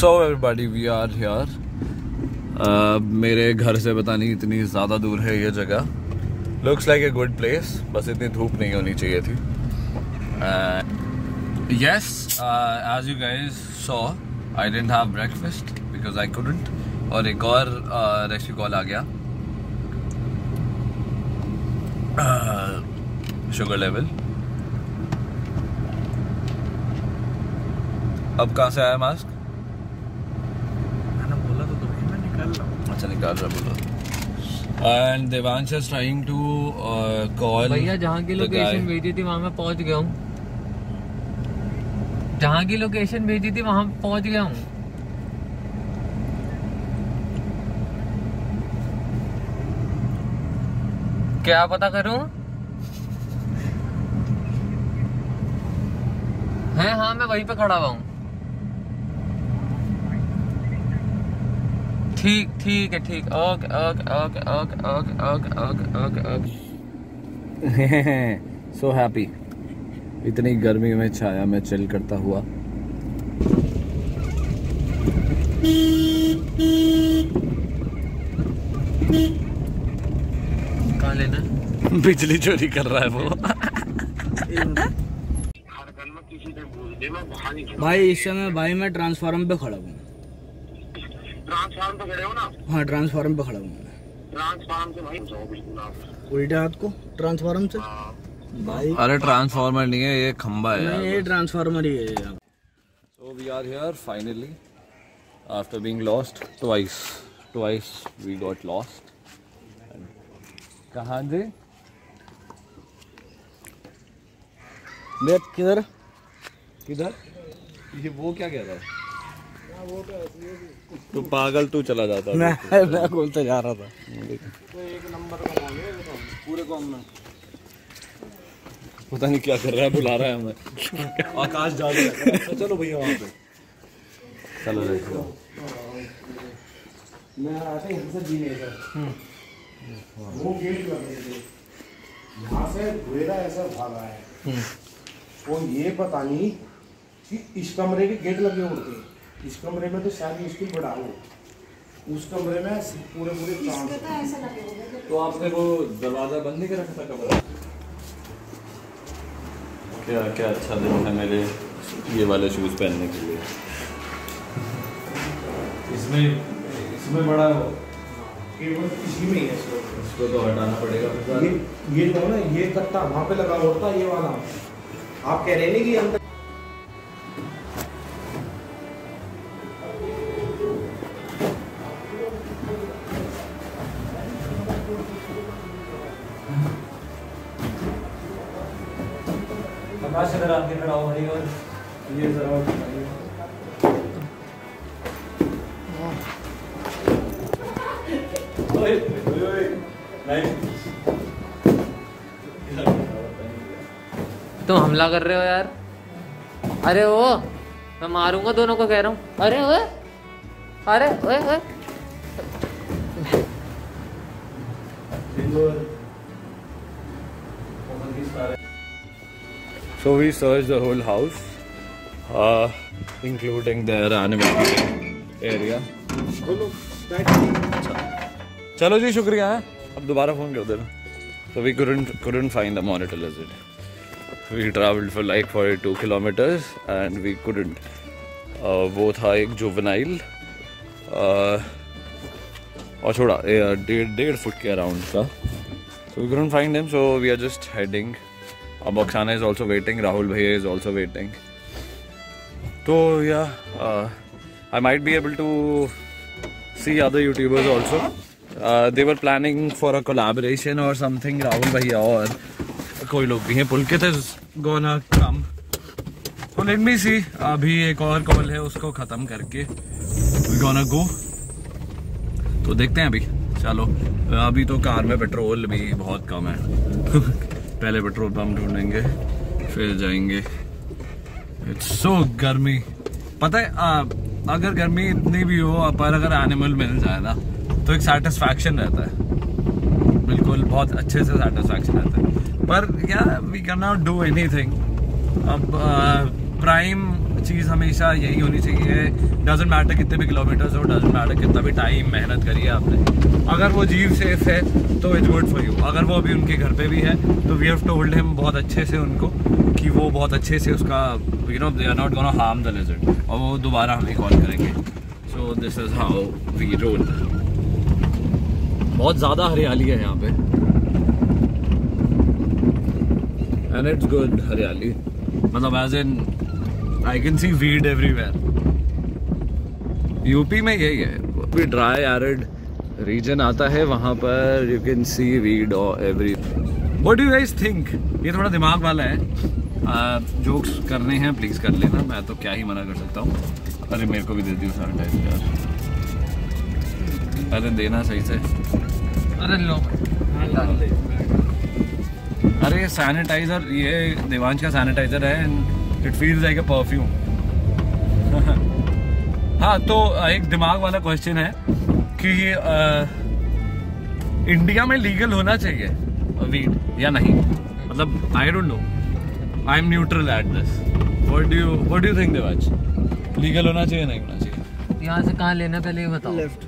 So everybody we are here. मेरे घर से पता नहीं इतनी ज़्यादा दूर है ये जगह। Looks like a good place, बस इतनी धूप नहीं होनी चाहिए थी। Yes, as you guys saw I didn't have breakfast because I couldn't. और एक और रेस्क्यू कॉल आ गया। शुगर लेवल अब कहाँ से आया मास्क? मैंने बोला तो तुम्हें, मैं निकाल रहा हूँ। अच्छा निकाल रहा बोलो। And Devansh is trying to call. भैया जहाँ की लोकेशन भेजी थी वहाँ मैं पहुँच गया हूँ। क्या पता करूँ? है हाँ, मैं वहीं पे खड़ा हुआ हूँ। ठीक है ओके। सो हैप्पी, इतनी गर्मी में छाया में चिल करता हुआ। कहाँ लेना? बिजली चोरी कर रहा है वो। भाई इस समय भाई मैं ट्रांसफार्मर पे खड़ा हूँ। ट्रांसफार्म पे खड़े हो ना? हाँ ट्रांसफार्म पे खड़ा हूँ। ट्रांसफार्म से भाई जाओ बिल्कुल आप उल्टा हाथ को। ट्रांसफार्म से भाई, अरे ट्रांसफार्मर नहीं है ये, खंबा है यार। ये ट्रांसफार्मर ही है यार। So we are here finally after being lost twice we got lost. कहाँ जी किधर किधर? ये वो क्या कह रहा है? तू पागल, तू चला जाता। मैं बोलता जा रहा था तो एक नंबर का पूरे कॉम में पता नहीं क्या कर रहा है, बुला रहा है हमें। आकाश जा रहा है। चलो भैया वहाँ पे चलो। मैं आते ही हमसे जी नहीं वो गेट लग रहे थे यहाँ से घुरा ऐसा भागा है। और ये पता नहीं कि इस कमरे के गेट लगे होते हैं। इस कमरे में तो शायद स्कूल बढ़ा हो, उस कमरे में पूरे तो आपने वो दरवाजा बंद नहीं कर रखा था कमरा? क्या क्या अच्छा दिन है मेरे ये वाले शूज पहनने के लिए। इसमें बड़ा हो केवल इसी में है। इसको तो हटाना पड़ेगा। ये तो ना ये कट्टा वहाँ पे लगा होता है, ये वाला आप कह रहे नहीं कि अंदर। अगर आपके खड़ा हो भाई और ये जरा ओए ओए नहीं तो हमला कर रहे हो यार। अरे वो मैं मारूंगा दोनों को कह रहा हूँ। अरे ओए अरे ओए ओए So we searched the whole house, including their animal area. चलो जी शुक्रिया है। अब दोबारा फ़ोन कर देना। So we couldn't find the monitor lizard. We traveled for like 42 kilometers and we couldn't. वो था एक जुवेनाइल और छोड़ा 1.5 फुट के अराउंड का। So we couldn't find him, so we are just heading. अब Oksana is also waiting, Rahul bhaiya is also waiting. तो yeah, I might be able to see other YouTubers also. They were planning for a collaboration or something. Rahul bhaiya और कोई लोग भी हैं। Pulak is gonna come. So let me see. अभी एक और call है, उसको ख़त्म करके we gonna go. तो देखते हैं अभी। चलो अभी तो कार में पेट्रोल भी बहुत कम है। पहले पेट्रोल पंप ढूंढेंगे फिर जाएंगे। इट्स सो गर्मी पता है। अगर गर्मी इतनी भी हो पर अगर एनिमल मिल जाए ना तो एक सेटिस्फैक्शन रहता है, बिल्कुल बहुत अच्छे से सेटिस्फैक्शन रहता है। पर या we can not do anything. अब प्राइम चीज़ हमेशा यही होनी चाहिए, डजेंट मैटर कितने भी किलोमीटर्स हो, डजेंट मैटर कितना भी टाइम मेहनत करिए आपने, अगर वो जीव सेफ है तो इट्स गुड फॉर यू। अगर वो अभी उनके घर पे भी है तो वी हैव टोल्ड हिम बहुत अच्छे से उनको कि वो बहुत अच्छे से उसका you know they are not gonna harm the lizard, और वो दोबारा हमें कॉल करेंगे। So this is how we roll. बहुत ज़्यादा हरियाली है यहाँ पे एंड इट्स गुड हरियाली, मतलब as in I can see weed everywhere. UP में यही है, ड्राई एरिड रीजन आता है, वहाँ पर यू कैन सी वीड और every. What do you guys think? ये थोड़ा दिमाग वाला है, जोक्स करने हैं प्लीज़ कर लेना, मैं तो क्या ही मना कर सकता हूँ। अरे मेरे को भी दे दियो सैनिटाइजर, अरे देना सही से, अरे लो अरे सैनिटाइज़र। ये देवांश का सैनिटाइज़र है and it feels like a perfume. हाँ तो एक दिमाग वाला क्वेश्चन है कि इंडिया में लीगल होना चाहिए वीड या नहीं, मतलब I don't know, I am neutral at this. What do you think Devansh, legal होना चाहिए नहीं होना चाहिए? यहाँ से कहाँ लेना पहले ये बताओ। लेफ्ट।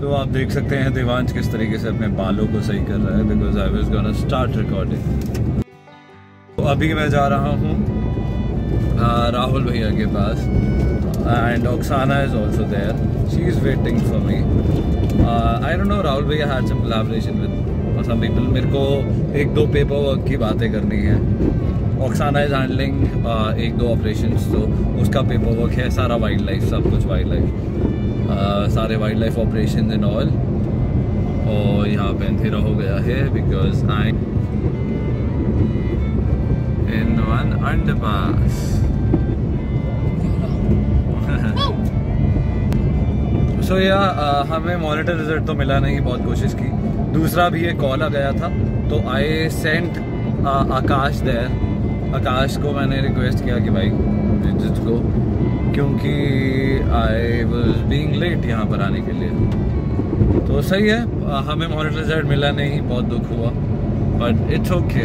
तो आप देख सकते हैं देवांश किस तरीके से अपने बालों को सही कर रहा है, because I was gonna start recording. तो अभी मैं जा रहा हूँ राहुल भैया के पास and Oksana is also there, she is waiting for me. I don't know, Rahul भैया had some collaboration with some people. मेरे को एक दो पेपर वर्क की बातें करनी है, Oksana इज हैंडलिंग एक दो ऑपरेशन, तो उसका पेपर वर्क है सारा, वाइल्ड लाइफ सब कुछ, वाइल्ड लाइफ सारे wild life operation and all. और यहाँ पे अंधेरा हो गया है because I in one underpass. So या हमें मॉनिटर रिजल्ट तो मिला नहीं, बहुत कोशिश की। दूसरा भी ये कॉल आ गया था तो आई सेंट आकाश देयर, आकाश को मैंने रिक्वेस्ट किया कि भाई जिसको, क्योंकि आई वॉज बींग लेट यहाँ पर आने के लिए। तो सही है, हमें मॉनिटर रिजल्ट मिला नहीं, बहुत दुख हुआ, but it's okay,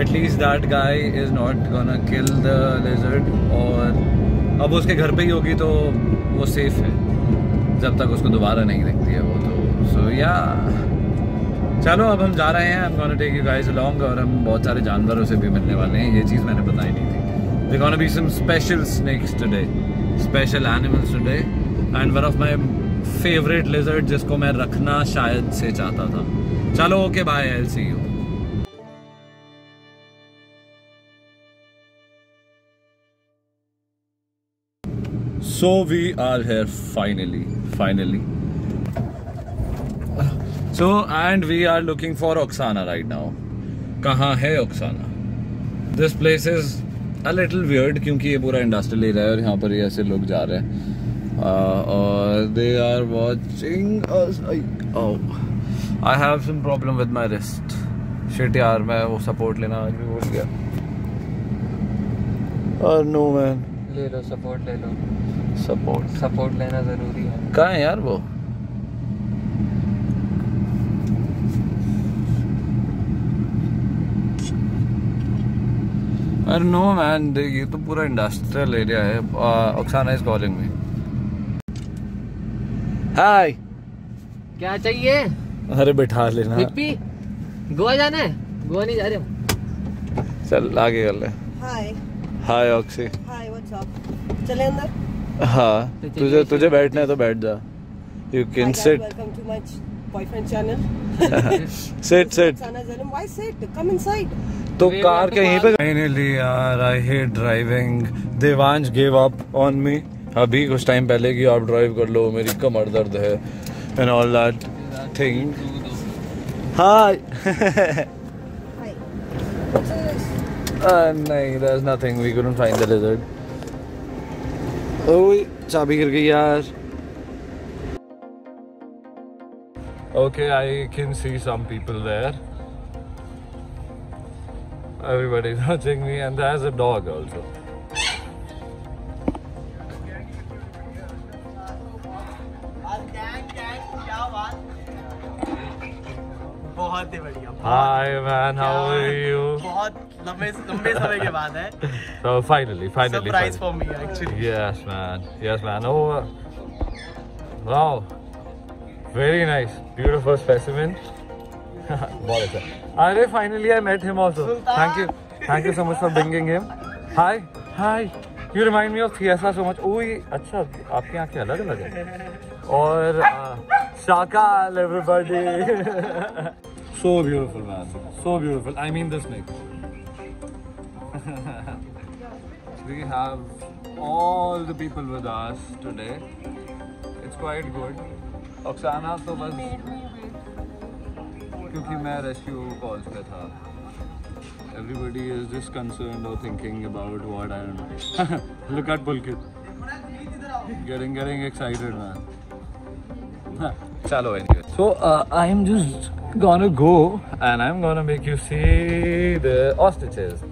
at least that guy is not gonna kill the lizard. और अब उसके घर पे ही होगी तो वो सेफ है जब तक उसको दोबारा नहीं देखती है वो तो। सो या चलो अब हम जा रहे हैं, I'm gonna take you guys along, और हम बहुत सारे जानवरों से भी मिलने वाले हैं, ये चीज़ मैंने बताई नहीं थी। There gonna be some special snakes today, special animals today, and one of my favorite lizards जिसको मैं रखना शायद से चाहता था। चलो okay bye, I'll see you. So we are here finally. So and we are looking for Oksana right now. कहाँ है Oksana? This place is a little weird क्योंकि ये पूरा इंडस्ट्रियल एरिया है और यहाँ पर ये ऐसे लोग जा रहे हैं और they are watching us. I have some problem with my wrist, shit यार मैं वो सपोर्ट लेना आज भी भूल गया। और नो मैन, ले लो सपोर्ट, ले लो सपोर्ट, सपोर्ट लेना ज़रूरी है। कहाँ है यार वो? अरे नो मैन, ये तो पूरा इंडस्ट्रियल एरिया है। Oksana is calling me. Hi, क्या चाहिए? अरे बिठा लेना। हिप्पी, गोवा जाना है? गोवा नहीं जा रहे, चल आगे कर ले। Hi hi Oksi, hi what's up, चले अंदर। हाँ तुझे बैठना है तो बैठ जा, you can sit. Welcome to my boyfriend channel. Sit why sit, come inside. तो कार के यहीं पे फाइनली यार, I hate driving. Devansh give up on me अभी कुछ टाइम पहले कि आप ड्राइव कर लो, मेरी कमर दर्द है and all that thing. Hi नहीं, there is nothing, we couldn't find the lizard. ओए चाबी गिर गई यार। Okay I can see some people there, everybody is watching me and there's a dog also. बहुत ही बढ़िया। Hi man, how are you? बहुत लंबे समय के बाद है। So finally. Surprise for me actually. Yes man. Oh wow, very nice, beautiful specimen. बहुत अच्छा। अरे finally I met him also. Sultan. Thank you so much for bringing him. Hi. You remind me of Thiesa so much. ओह अच्छा, आपकी आँखें अलग अलग हैं। और Shakal everybody. So beautiful man, so beautiful. I mean this snake. We have all the people with us today. It's quite good. Oksana तो बस क्योंकि मैं rescue calls पे था. Everybody is just concerned or thinking about what I don't know. Look at Pulak, getting excited man. Chalo anyway. So I'm just gonna go and I'm gonna make you see the ostriches.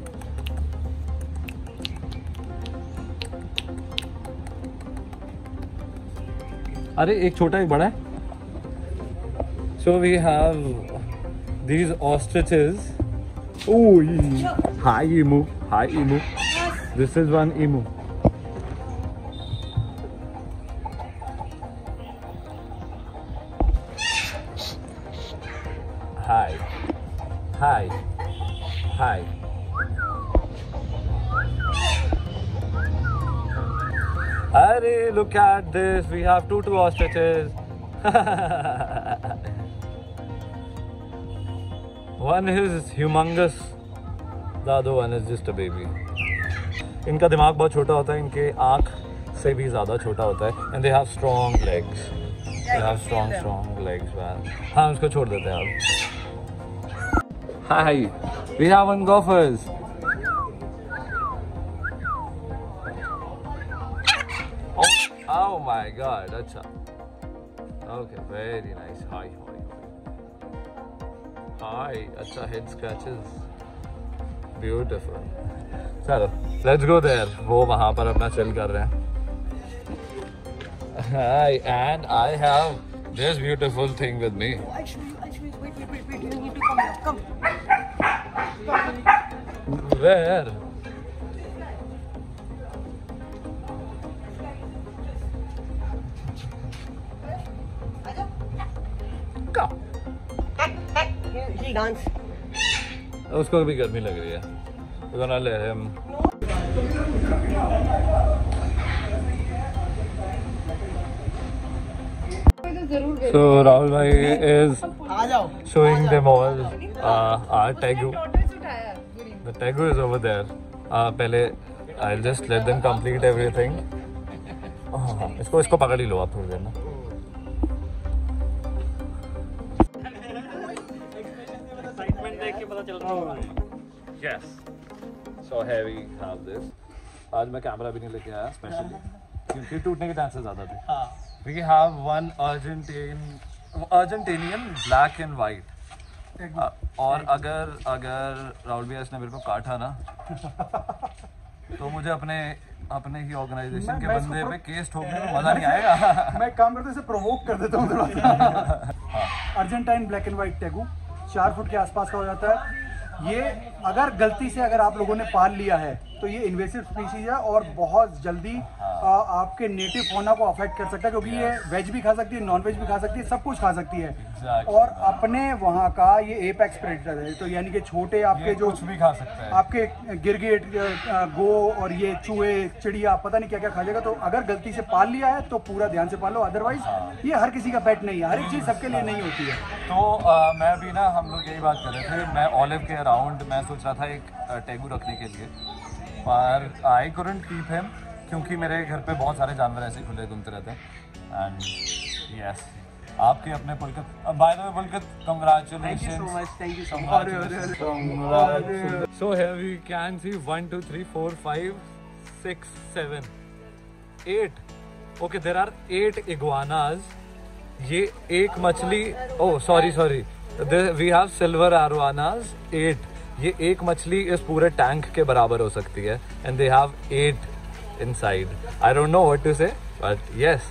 अरे एक छोटा एक बड़ा है. So we have these ostriches. Oh, hi emu. This is one emu. Hi. Arey, look at this. We have two ostriches. One is humongous, the other one is just a baby. इनका दिमाग बहुत छोटा होता है, इनके आँख से भी ज़्यादा छोटा होता है. And they have strong legs. Man. हाँ, उसको छोड़ देते हैं आप. Hi, we have one gophers. Oh my God, अच्छा. Okay, very nice. Hi, acha head scratches. Beautiful. Chalo, let's go there. वो वहाँ पर अपना chill कर रहे हैं. Hi, and I have this beautiful thing with me. Oh, actually, wait. You need to come here. Where? Dance उसको भी गर्मी लग रही है. So Rahul bhai is showing them all our tegu. The tegu is over there. पहले I'll just let them complete everything. इसको पकड़ ही लो आप थोड़ी देर ना. Yes. So here we have this. आज मैं कैमरा भी नहीं लेके आया स्पेशली क्योंकि टूटने के चांसेस ज़्यादा थे. हाँ. We have one Argentinian black and white. और अगर राहुल भैया ने मेरे को काटा ना तो मुझे अपने ही ऑर्गेनाइजेशन के बंदे पे केस ठोकने में मजा नहीं आएगा. मैं काम करते से प्रोवोक कर देता हूँ थोड़ा. Argentine black and white tegu 4 foot के आसपास का हो जाता है. ये अगर गलती से अगर आप लोगों ने पाल लिया है तो ये इन्वेसिव स्पीशीज है और बहुत जल्दी आपके नेटिव होना को अफेक्ट कर सकता है क्योंकि ये वेज भी खा सकती है, नॉन वेज भी खा सकती है, सब कुछ खा सकती है. और अपने वहाँ का ये एपेक्स प्रेडेटर है तो यानी कि छोटे आपके जो कुछ भी खा सकते हैं, आपके गिरगिट, गो और ये चूहे, चिड़िया, पता नहीं क्या क्या खा जाएगा. तो अगर गलती से पाल लिया है तो पूरा ध्यान से पालो, अदरवाइज ये हर किसी का पेट नहीं है, हर एक चीज़ सबके लिए नहीं होती है. तो मैं भी ना, हम लोग यही बात कर रहे थे. मैं ऑलिव के अराउंड मैं सोच रहा था एक टेगू रखने के लिए पर आई couldn't keep him क्योंकि मेरे घर पे बहुत सारे जानवर ऐसे खुले घूमते रहते हैं. एंड यस, आपके अपने Pulkit, by the way Pulkit, congratulations. So here we can see 1 2 3 4 5 6 7 8. Okay, there are 8 iguanas. ये एक मछली, oh sorry, we have silver arowanas 8. ये एक मछली इस पूरे टैंक के बराबर हो सकती है. And they have 8 inside. I don't know what to say but yes.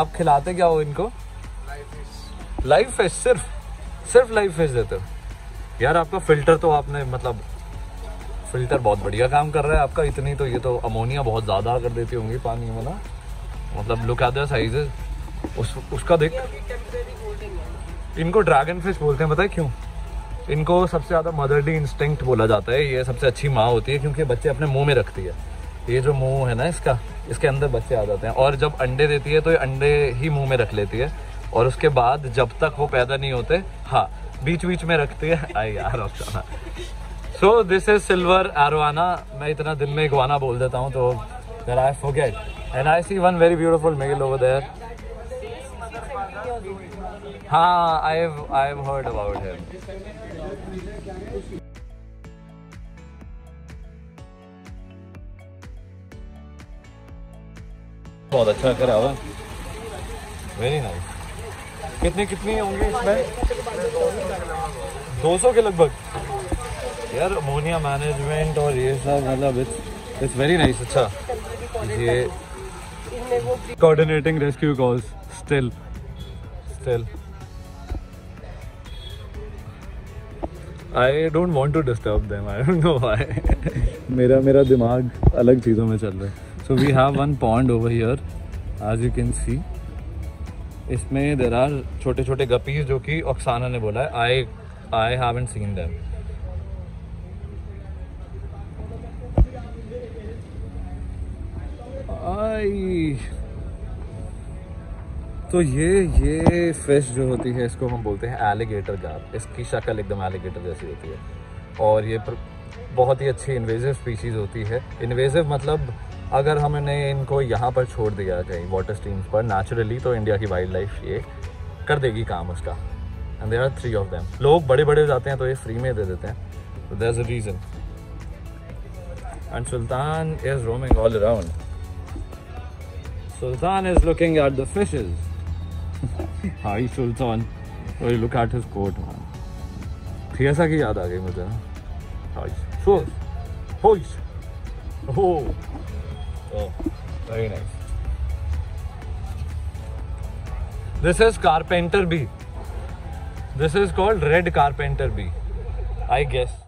आप खिलाते क्या हो इनको? लाइव फिश सिर्फ सिर्फ लाइव फिश देते हो यार। आपका फिल्टर तो आपने मतलब फिल्टर बहुत बढ़िया काम कर रहा है आपका, इतनी तो ये तो अमोनिया बहुत ज़्यादा कर देती होंगी पानी में ना, मतलब लुक एट द साइजेस उसका देख। इनको ड्रैगन फिश बोलते हैं, पता है क्यों? इनको सबसे ज़्यादा मदरली इंस्टिंक्ट बोला जाता है, ये सबसे अच्छी माँ होती है क्योंकि बच्चे अपने मुँह में रखती है। ये जो मुँह है ना इसका, इसके अंदर बच्चे आ जाते हैं, और जब अंडे देती है तो ये अंडे ही मुँह में रख लेती है, और उसके बाद जब तक वो पैदा नहीं होते, हाँ बीच बीच में रखती है। आई यार Oksana, so this is silver arowana. मैं इतना दिन में इगुआना बोल देता हूँ तो that I forget, and I see one very beautiful male over there. हाँ I have heard about him. बहुत अच्छा करा हुआ, वेरी नाइस। कितने होंगे इसमें? 200 के लगभग यार। अमोनिया मैनेजमेंट और ये सब मतलब इट्स वेरी नाइस। अच्छा ये coordinating rescue calls still I don't want to disturb them, I don't know why. मेरा दिमाग अलग चीज़ों में चल रहा है। So we have one pond over here, as you can see. इसमें देर आर छोटे छोटे गपीज जो कि ओक्साना ने बोला है, आई हैवंट सीन देम। तो ये फिश जो होती है इसको हम बोलते हैं एलिगेटर गार। इसकी शक्ल एकदम एलिगेटर जैसी होती है, और ये बहुत ही अच्छी इन्वेजिव स्पीशीज़ होती है। इन्वेजिव मतलब अगर हमने इनको यहाँ पर छोड़ दिया कहीं वाटर स्ट्रीम्स पर नेचुरली, तो इंडिया की वाइल्ड लाइफ ये कर देगी काम उसका। And there are 3 of them. लोग बड़े बड़े हो जाते हैं तो ये फ्री में दे देते हैं, तो there is a reason. And Sultan is roaming all around, Sultan is looking at the fishes. Hi Sultan, और look at his coat man. थियसा की याद आ गई मुझे। हाय सो होइस हो। Very nice. This is Carpenter B. This is called Red Carpenter B, I guess.